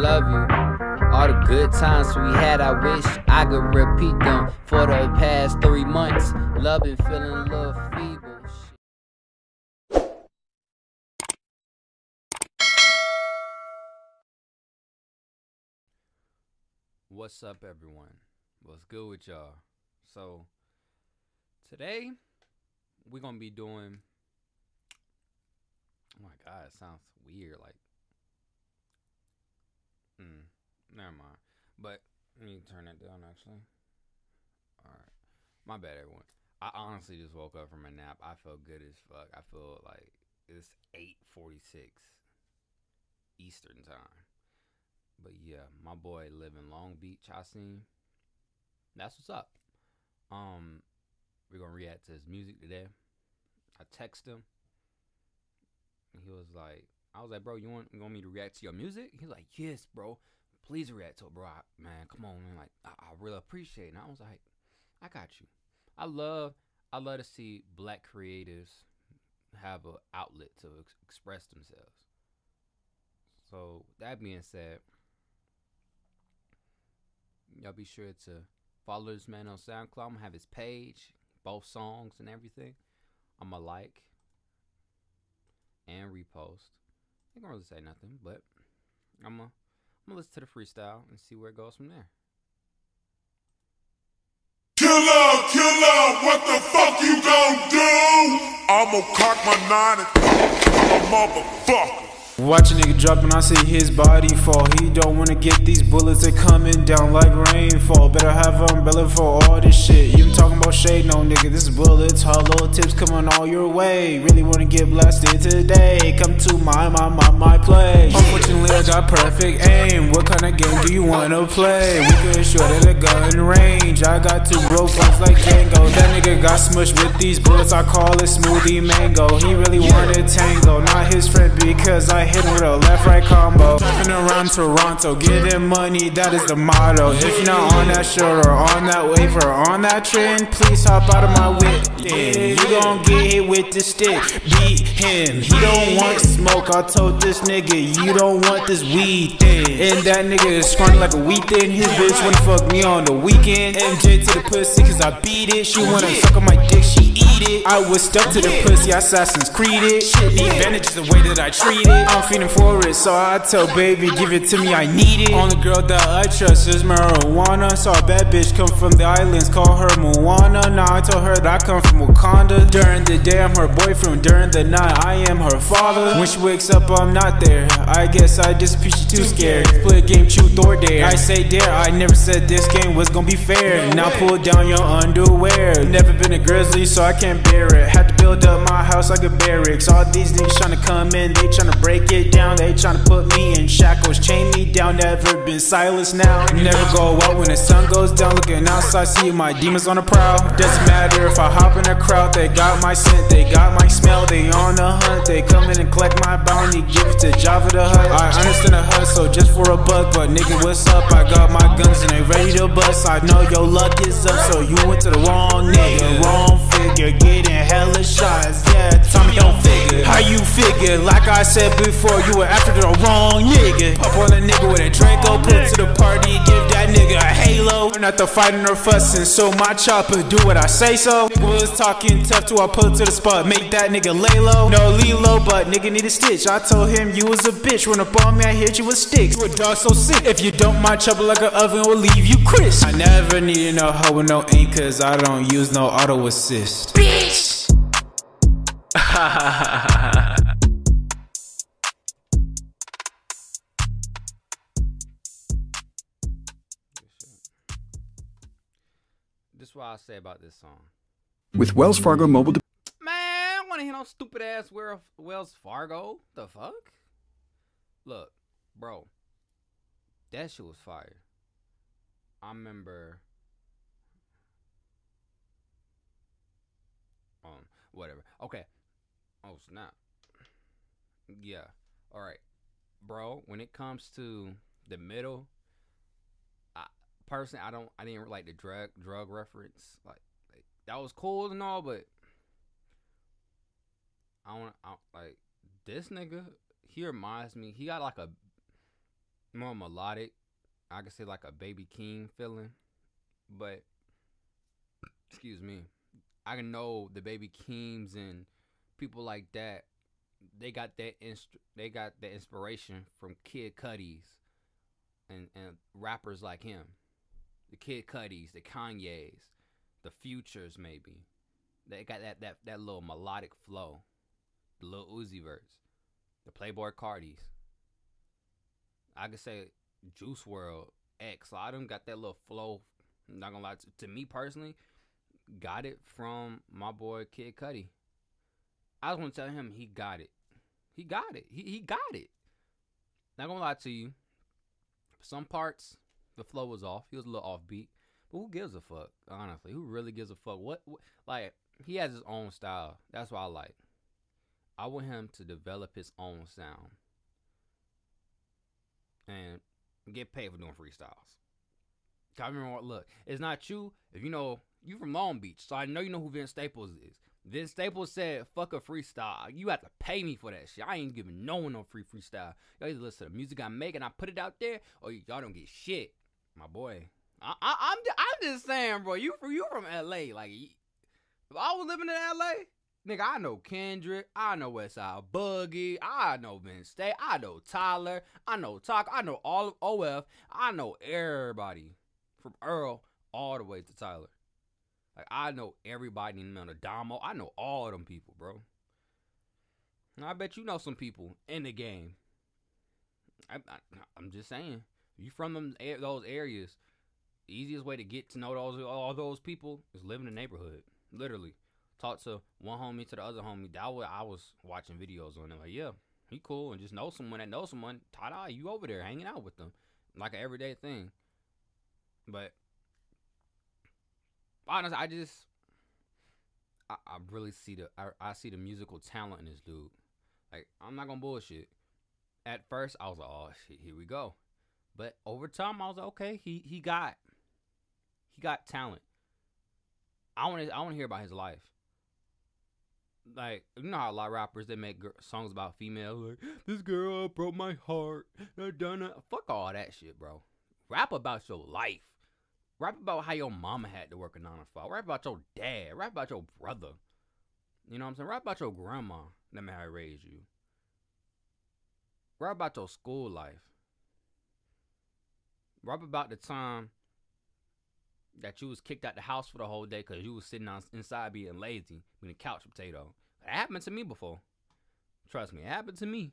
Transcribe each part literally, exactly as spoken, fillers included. love you. All the good times we had, I wish I could repeat them. For the past three months, love been feeling a little feeble. What's up, everyone? What's good with y'all? So today we're gonna be doing, oh my god, it sounds weird, like mm, never mind. But let me turn it down actually. Alright. My bad, everyone. I honestly just woke up from a nap. I felt good as fuck. I feel like it's eight forty-six Eastern time. But yeah, my boy live in Long Beach, I seen. That's what's up. Um, we're gonna react to his music today. I text him. And he was like, I was like, bro, you want you want me to react to your music? He's like, yes, bro. Please react to it, bro. I, man, come on, man. Like, I, I really appreciate it. And I was like, I got you. I love I love to see black creatives have an outlet to ex express themselves. So that being said, y'all be sure to follow this man on SoundCloud. I'm going to have his page, both songs and everything. I'm going to like and repost. I ain't going to really say nothing, but I'm going to listen to the freestyle and see where it goes from there. Kill up, kill up, what the fuck you gonna do? I'm going to cock my nine and fuck a motherfucker. Watch a nigga drop and I see his body fall. He don't wanna get these bullets that coming down like rainfall. Better have an umbrella for all this shit. You been talking about shade, no nigga, this is bullets. Hollow tips coming all your way. Really wanna get blasted today. Come to my, my, my, my place. Unfortunately I got perfect aim. What kind of game do you wanna play? We could shoot at a gun range. I got two broke ones like Django. That nigga got smushed with these bullets, I call it smoothie mango. He really wanted tango, not his friend because I hit with a left-right combo. Driving around Toronto, getting money, that is the motto. If you're not on that shirt or on that wave or on that trend, please hop out of my whip. Then you gon' get hit with the stick. Beat him, he don't want smoke. I told this nigga, you don't want this weed thing. And that nigga is scrawny like a wheat thin. His bitch wanna fuck me on the weekend. M J to the pussy cause I beat it. She wanna suck on my dick, she eat it. I was stuck to the pussy, Assassin's Creed it. Shit, the advantage is the way that I treat it. I'm feeding for it, so I tell baby, give it to me, I need it. Only girl that I trust is marijuana. Saw a bad bitch come from the islands, call her Moana. Now I told her that I come from Wakanda. During the day I'm her boyfriend, during the night I am her father. When she wakes up I'm not there, I guess I just peachy too scared. Play a game, truth or dare, I say dare. I never said this game was gonna be fair. Now pull down your underwear. Never been a grizzly, so I can't bear it. Had to build up my house like a barracks. All these niggas tryna come in, they tryna break it down, they tryna put me in shackles, chain me down, never been silenced now. Never go out when the sun goes down, looking outside, see my demons on the prowl. Doesn't matter if I hop in a crowd, they got my scent, they got my smell, they on the hunt, they come in and collect my bounty, give it to Java the Hutt. I understand the hustle just for a buck, but nigga what's up, I got my guns and they ready to bust. I know your luck is up, so you went to the wrong nigga, wrong figure, getting hella shots, yeah, Tommy don't figure. How you figure, like I said before, you were after the wrong nigga. Pop on a nigga with a Draco, pull up to the party, give that nigga a halo. I'm not the fighting or fussing, so my chopper do what I say so. Nigga was talking tough till I pull to the spot, make that nigga lay low. No Lilo, but nigga need a stitch. I told him you was a bitch, run up on me, I hit you with sticks. You a dog so sick, if you don't mind trouble like an oven, we'll leave you crisp. I never needed no hoe with no ink, cause I don't use no auto assist. Bitch! That's what I'll say about this song. With Wells Fargo mobile, man, I want to hit on stupid ass Wells Fargo. The fuck? Look, bro, that shit was fire. I remember. Um, whatever. Okay. Oh snap. Yeah. All right, bro. When it comes to the middle. Personally, I don't. I didn't like the drug drug reference. Like, like that was cool and all, but I don't, I don't like this nigga. He reminds me. He got like a more melodic. I could say like a Baby Keem feeling, but excuse me, I can know the Baby Keems and people like that. They got that inst- they got the inspiration from Kid Cudi's and and rappers like him, the Kid Cudis, the Kanyes, the Futures maybe. They got that that that little melodic flow, the little Uzi Verts, the Playboy Cartis. I could say Juice world, X. A lot of them got that little flow. I'm not gonna lie, to, to me personally, got it from my boy Kid Cudi. I was gonna tell him he got it. He got it. He he got it. Not gonna lie to you. Some parts the flow was off. He was a little offbeat. But who gives a fuck? Honestly, who really gives a fuck? What, what like he has his own style. That's what I like. I want him to develop his own sound. And get paid for doing freestyles. I remember what, look, it's not you. If you know, you from Long Beach, so I know you know who Vince Staples is. Vince Staples said, fuck a freestyle. You have to pay me for that shit. I ain't giving no one no free freestyle. Y'all either listen to the music I make and I put it out there, or y'all don't get shit. My boy. I, I, I'm, I'm just saying, bro, you from, you from L A. Like, if I was living in L A, nigga, I know Kendrick, I know Westside Boogie, I know Vince Staples, I know Tyler, I know Talk, I know all of O F, I know everybody. From Earl all the way to Tyler. Like, I know everybody in the Domo. I know all of them people, bro. And I bet you know some people in the game. I, I, I'm just saying. If you from them those areas, the easiest way to get to know those all those people is live in the neighborhood. Literally. Talk to one homie to the other homie. That was, I was watching videos on them. Like, yeah, he cool. And just know someone that knows someone. Ta-da, you over there hanging out with them. Like an everyday thing. But honestly, I just I, I really see the I, I see the musical talent in this dude. Like, I'm not gonna bullshit. At first I was like, oh shit, here we go. But over time I was like, okay, he he got he got talent. I want I want to hear about his life. Like, you know how a lot of rappers, they make songs about females, like, this girl broke my heart. Fuck all that shit, bro. Rap about your life. Rap about how your mama had to work a nine to five. Rap about your dad. Rap about your brother. You know what I'm saying? Rap about your grandma, no matter how I raised you. Rap about your school life. Rap about the time that you was kicked out the house for the whole day because you was sitting on, inside being lazy, being a couch potato. It happened to me before. Trust me, it happened to me.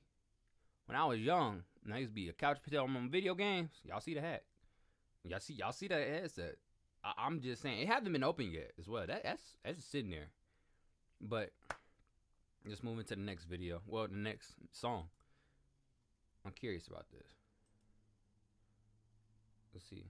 When I was young, and I used to be a couch potato on video games, y'all see the hat. Y'all see y'all see that headset. I, I'm just saying, it hasn't been open yet as well. That, that's that's just sitting there. But just moving to the next video. Well, the next song. I'm curious about this. Let's see.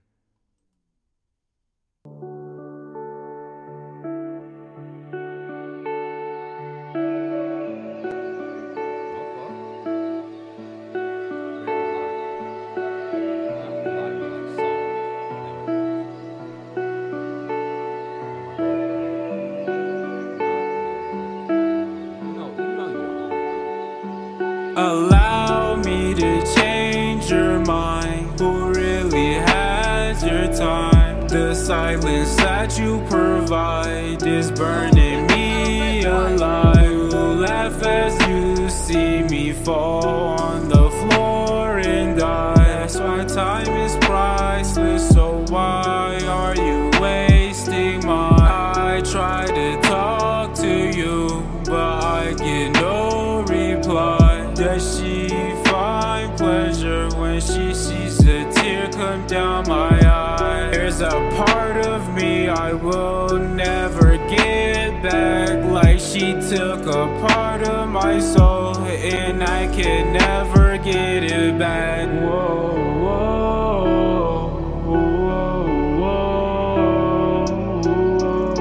Allow me to change your mind. Who really has your time? The silence that you provide is burning me alive. Laugh as you see me fall on the floor and die. That's why time is priceless, so why are you wasting mine? I try to talk to you, but I get no reply. Does she find pleasure when she sees a tear come down my eye? There's a part of me I will never get back. Like she took a part of my soul and I can never get it back. Whoa, whoa, whoa, whoa, whoa, whoa, whoa, whoa.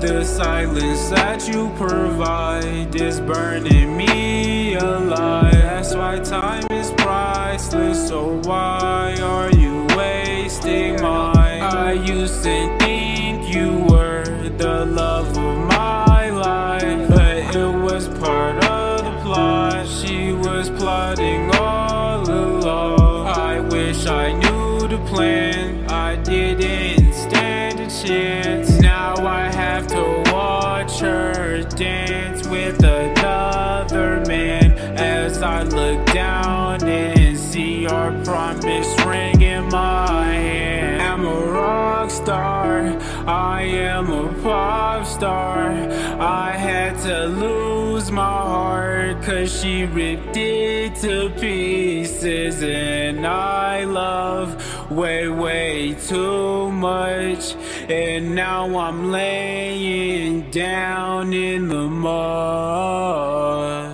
The the silence that you provide is burning me alive. That's why time is priceless, so why are you wasting mine? I used to think you were the love of my life, but it was part of the plot. She was plotting all along. I wish I knew the plan, I didn't stand a chance. Now I have to watch her dance with another man. As I look down and see our promise ring in my hand. I'm a rock star, I am a pop star. I had to lose my heart, cause she ripped it to pieces. And I love way, way too much. And now I'm laying down in the mud.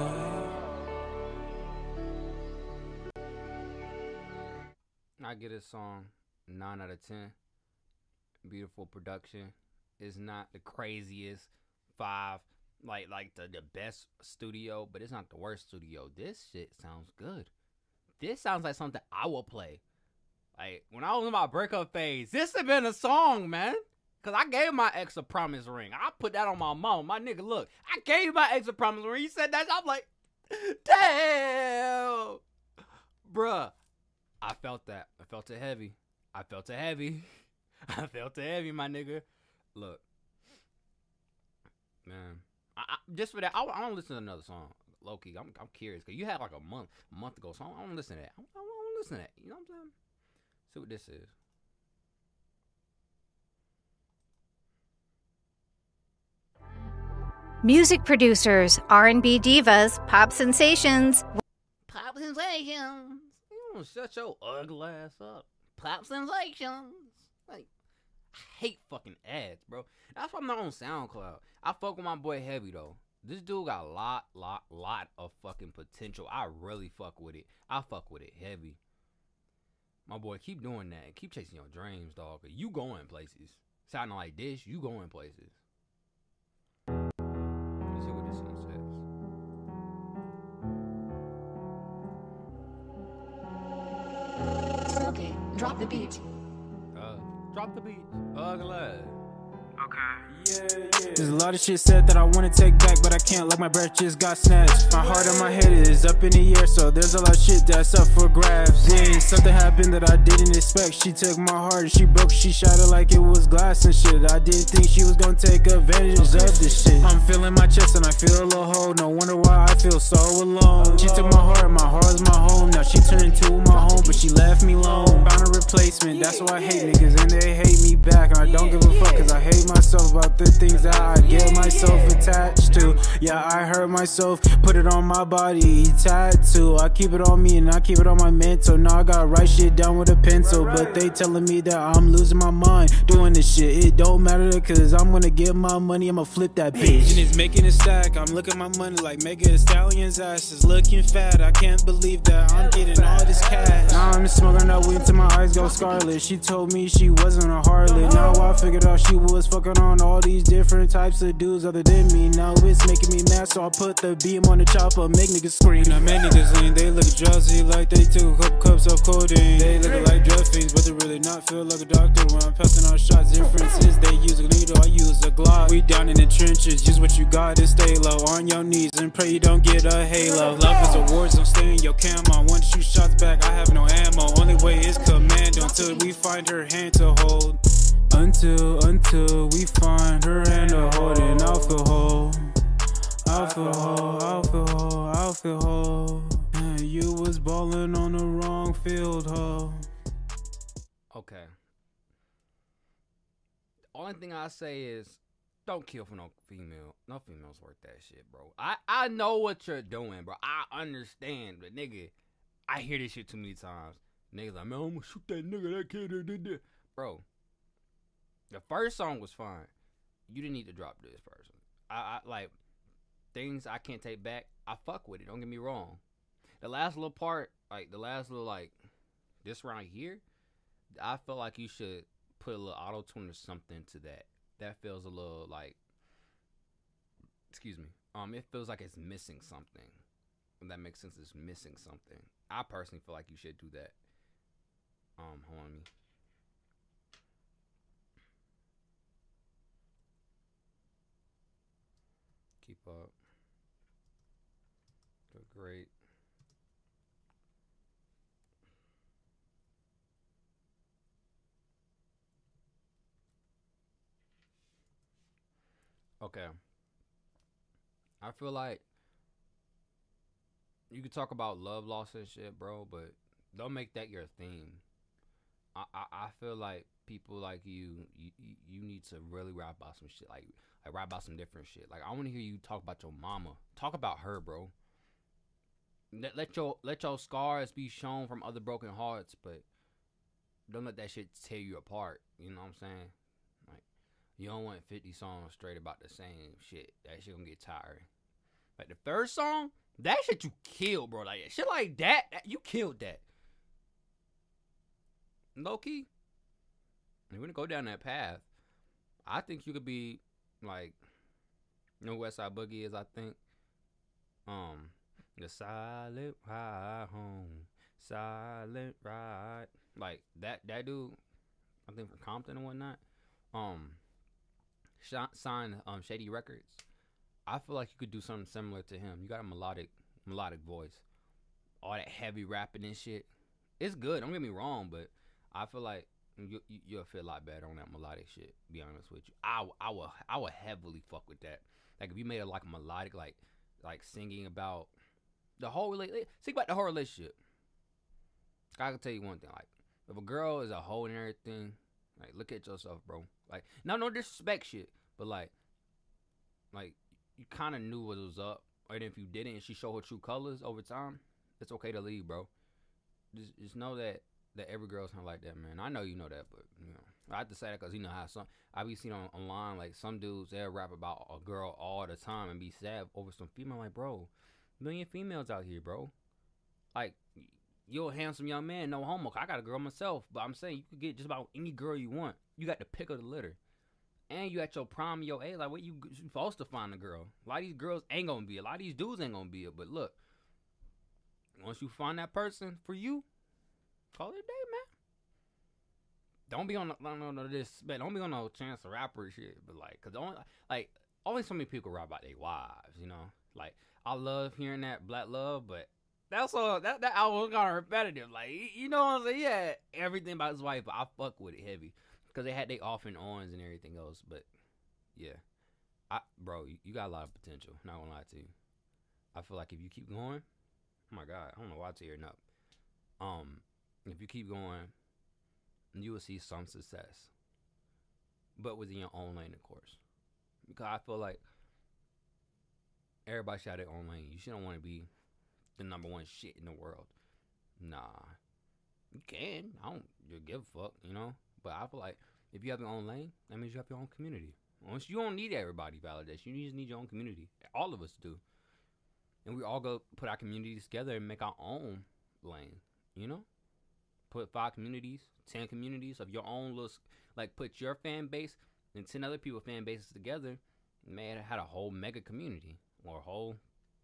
I give this song nine out of ten. Beautiful production. It's not the craziest five, like like the, the best studio, but it's not the worst studio. This shit sounds good. This sounds like something I will play. Like, when I was in my breakup phase, this had been a song, man. Because I gave my ex a promise ring. I put that on my mom. My nigga, look, I gave my ex a promise ring. He said that, I'm like, damn. Bruh. I felt that. I felt it heavy. I felt it heavy. I felt it heavy, my nigga. Look. Man. I, I, just for that, I, I don't listen to another song. Low-key, I'm, I'm curious. Because you had like a month a month ago, so I don't, I don't listen to that. I don't, I don't listen to that. You know what I'm saying? See what this is. Music producers, R and B divas, pop sensations. Pop sensations. Shut your ugly ass up. Pop sensations. Like, I hate fucking ads, bro. That's why I'm not on SoundCloud. I fuck with my boy Heavy, though. This dude got a lot, lot, lot of fucking potential. I really fuck with it. I fuck with it heavy. My boy, keep doing that. Keep chasing your dreams, dog. You going places. Sounding like this, you going places. Let's see what this one says. Okay, drop the beat. Uh, drop the beat. Ugly. Okay. Yeah, yeah. There's a lot of shit said that I want to take back, but I can't. Like my breath just got snatched. My heart and my head is up in the air, so there's a lot of shit that's up for grabs. Yeah, something happened that I didn't expect. She took my heart and she broke. She shot it like it was glass and shit. I didn't think she was gonna take advantage okay. of this shit. I'm feeling my chest and I feel a little hole. No wonder why I feel so alone. She took my heart, my heart's my home. Now she turned to my home, but she left me alone. Found a replacement, that's why I hate niggas and they hate me back. And I don't give a fuck, cause I hate myself about the things that I get myself attached to. Yeah, I hurt myself, put it on my body, tattoo. I keep it on me and I keep it on my mental. Now I gotta write shit down with a pencil, but they telling me that I'm losing my mind doing this shit. It don't matter, cause I'm gonna get my money, I'ma flip that bitch. And it's making a stack, I'm looking at my money like Mega Stallion's ass is looking fat. I can't believe that I'm getting all this cash. Now I'm smoking that weed till my eyes go scarlet. She told me she wasn't a harlot. Now I figured out she was fucking on all these different types of dudes other than me. Now it's making me mad, so I put the beam on the chopper, make niggas scream. Now make niggas lean, they look drowsy like they took a couple cups of codeine. They look like drug fiends, but they really not feel like a doctor when I'm passing out shots. Difference is they use a needle, I use a Glock. We down in the trenches, use what you got and stay low. On your knees and pray you don't get a halo. Love is a war zone, stay in your camo. One shoot shots back, I have no ammo. Only way is commando until we find her hand to hold. Until, until we find her hand to hold in alcohol. Alcohol, alcohol, alcohol. Man, you was balling on the wrong field, ho. Okay. Only thing I say is, don't kill for no female. No female's worth that shit, bro. I, I know what you're doing, bro. I understand, but nigga, I hear this shit too many times. Niggas like, man, I'm gonna shoot that nigga, that kid, that, that, that. Bro. The first song was fine. You didn't need to drop this person. I, I like things I can't take back. I fuck with it. Don't get me wrong. The last little part, like the last little like this round here, I feel like you should put a little auto tune or something to that. That feels a little like excuse me, um, it feels like it's missing something. If that makes sense, it's missing something. I personally feel like you should do that. Um, hold on me. Keep up. Doing great. Okay. I feel like you could talk about love loss and shit, bro, but don't make that your theme. I I, I feel like people like you, you, you need to really rap about some shit. Like, like rap about some different shit. Like, I want to hear you talk about your mama. Talk about her, bro. Let, let your let your scars be shown from other broken hearts, but don't let that shit tear you apart. You know what I'm saying? Like, you don't want fifty songs straight about the same shit. That shit gonna get tiring. Like the first song, that shit you killed, bro. Like shit like that, that you killed that. Low key, if you're gonna go down that path, I think you could be like, you know, Westside Boogie is. I think, um. The silent ride home, silent ride. Like that, that dude, I think from Compton and whatnot. Um, signed um Shady Records. I feel like you could do something similar to him. You got a melodic, melodic voice. All that heavy rapping and shit. It's good. Don't get me wrong, but I feel like you, you you'll feel a lot better on that melodic shit. Be honest with you, I I will I will heavily fuck with that. Like if you made it like melodic, like like singing about. The whole relationship. Think about the whole relationship. I can tell you one thing. Like, if a girl is a hoe and everything, like, look at yourself, bro. Like, no, no disrespect shit, but like, like you kind of knew what was up. And if you didn't, and she showed her true colors over time, it's okay to leave, bro. Just, just know that that every girl's not like that, man. I know you know that, but you know, I have to say that because you know how some I be seen on online like some dudes they'll rap about a girl all the time and be sad over some female. Like, bro. Million females out here, bro. Like, you're a handsome young man, no homo. I got a girl myself, but I'm saying you could get just about any girl you want. You got the pick of the litter. And you at your prime, your age. Like, what you supposed to find a girl? A lot of these girls ain't gonna be. A lot of these dudes ain't gonna be. But look, once you find that person for you, call it a day, man. Don't be on no, no, no, this, man. Don't be on no Chance the Rapper shit. But, like, because only, like, only so many people rap about their wives, you know? Like, I love hearing that Black Love, but that's all that that album kind of repetitive. Like, you know what I'm saying? Yeah, everything about his wife, but I fuck with it heavy because they had they off and ons and everything else. But yeah, I bro, you, you got a lot of potential. Not gonna lie to you. I feel like if you keep going, oh my god, I don't know why I'm tearing up. Um, if you keep going, you will see some success, but within your own lane, of course. Because I feel like. Everybody shout it online. You shouldn't want to be the number one shit in the world. Nah. You can. I don't you give a fuck, you know? But I feel like if you have your own lane, that means you have your own community. Once you don't need everybody validation. You just need your own community. All of us do. And we all go put our communities together and make our own lane, you know? Put five communities, ten communities of your own little... Like, put your fan base and ten other people's fan bases together. Man, it had a whole mega community. Or a whole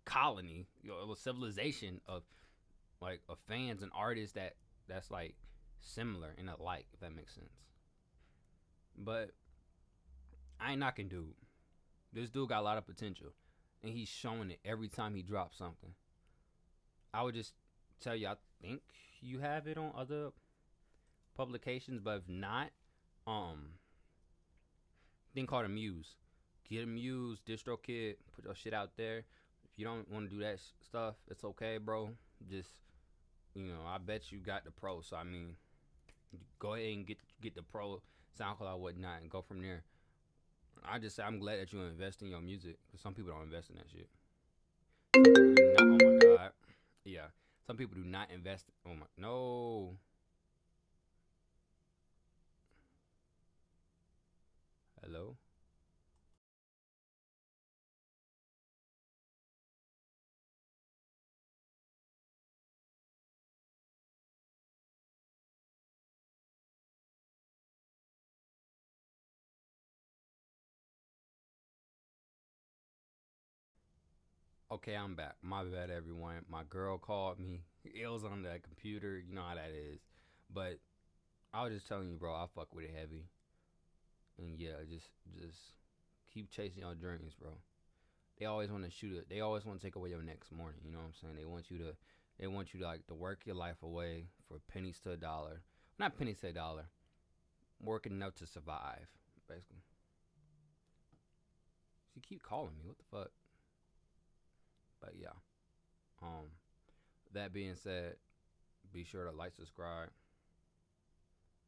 colony, you know, a civilization of like of fans and artists that that's like similar and alike, if that makes sense. But I ain't knocking dude. This dude got a lot of potential, and he's showing it every time he drops something. I would just tell you, I think you have it on other publications, but if not, um, thing called a Muse. Get a Muse, DistroKid, put your shit out there. If you don't want to do that stuff, it's okay, bro. Just, you know, I bet you got the pro. So, I mean, go ahead and get get the pro, SoundCloud, whatnot, and go from there. I just say I'm glad that you invest in your music. Because some people don't invest in that shit. Not, oh, my God. Yeah. Some people do not invest. Oh, my. No. Hello? Okay, I'm back. My bad, everyone. My girl called me. It was on that computer. You know how that is. But I was just telling you, bro, I fuck with it heavy. And yeah, just just keep chasing your dreams, bro. They always want to shoot it. They always want to take away your next morning. You know what I'm saying? They want you to, they want you to like to work your life away for pennies to a dollar. Not pennies to a dollar. Working enough to survive, basically. She keep calling me. What the fuck? But yeah, um, that being said, be sure to like, subscribe,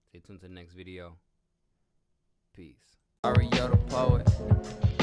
stay tuned to the next video. Peace. Ariel the poet.